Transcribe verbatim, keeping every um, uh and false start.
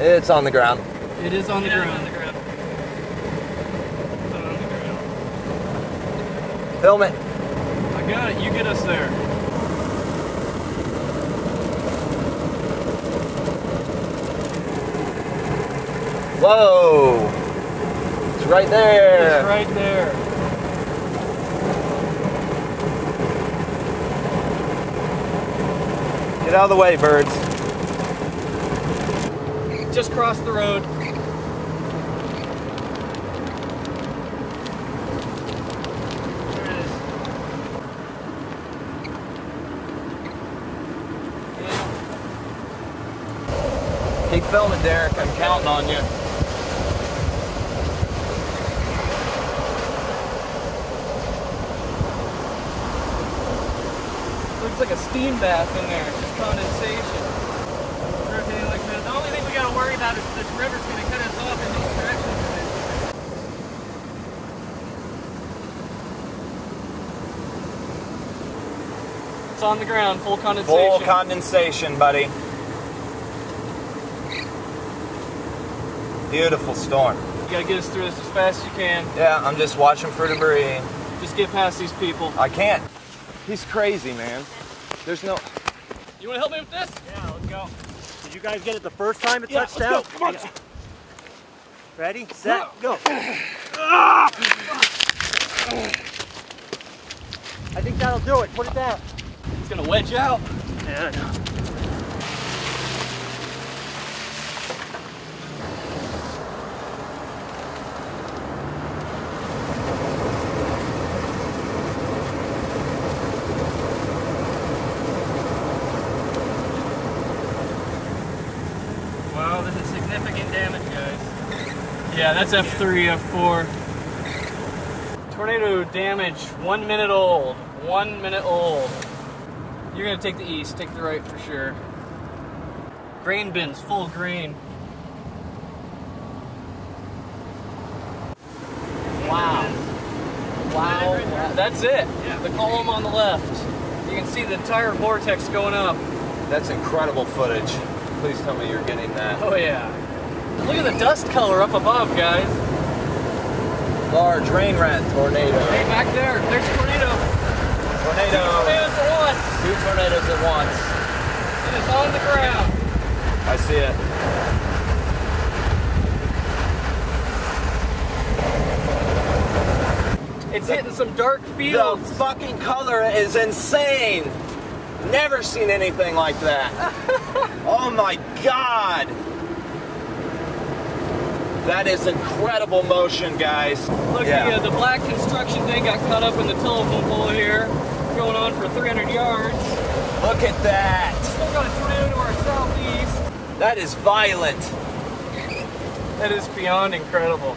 It's on the ground. It is on the ground. On the ground. It's on the ground. Film it. I got it. You get us there. Whoa! It's right there. It's right there. Get out of the way, birds. Just crossed the road. Keep filming, Derek. I'm counting on you. Looks like a steam bath in there. It's just condensation. Drifting like that. The only thing we gotta worry about is this river's gonna cut us off in these directions. It's on the ground, full condensation. Full condensation, buddy. Beautiful storm. You gotta get us through this as fast as you can. Yeah, I'm just watching for debris. Just get past these people. I can't. He's crazy, man. There's no... You wanna help me with this? Yeah, let's go. Did you guys get it the first time it yeah, touched down? Go. Come on. Yeah. Ready, set, go. I think that'll do it. Put it down. It's gonna wedge out. Yeah, I know. Yeah, that's F three, F four. Tornado damage, one minute old. One minute old. You're gonna take the east, take the right for sure. Grain bins, full of grain. Wow. Wow, that's it. The column on the left. You can see the entire vortex going up. That's incredible footage. Please tell me you're getting that. Oh yeah. Look at the dust color up above, guys. Large rain rat tornado. Hey, back there, there's a tornado. Tornado. Two tornadoes at once. Two tornadoes at once. It is on the ground. I see it. It's the, hitting some dark fields. The fucking color is insane. Never seen anything like that. Oh my God. That is incredible motion, guys. Look, yeah. the, uh, the black construction thing got caught up in the telephone pole here. Going on for three hundred yards. Look at that. Still got a tornado to our southeast. That is violent. That is beyond incredible.